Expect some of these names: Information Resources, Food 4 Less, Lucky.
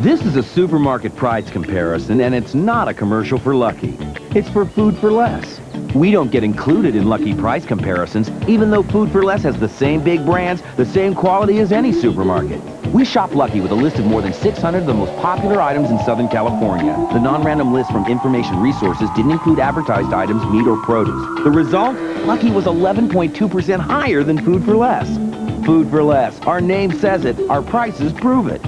This is a supermarket price comparison, and it's not a commercial for Lucky. It's for Food 4 Less. We don't get included in Lucky price comparisons, even though Food 4 Less has the same big brands, the same quality as any supermarket. We shop Lucky with a list of more than 600 of the most popular items in Southern California. The non-random list from Information Resources didn't include advertised items, meat, or produce. The result? Lucky was 11.2% higher than Food 4 Less. Food 4 Less. Our name says it. Our prices prove it.